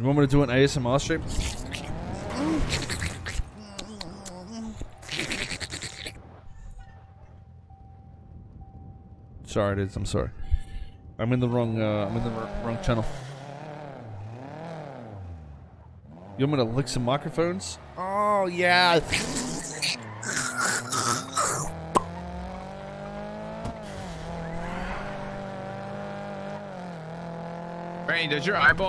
You want me to do an ASMR stream? Sorry, dudes. I'm sorry. I'm in the wrong. I'm in the wrong channel. You want me to lick some microphones? Oh yeah. Rain, does your eyeball?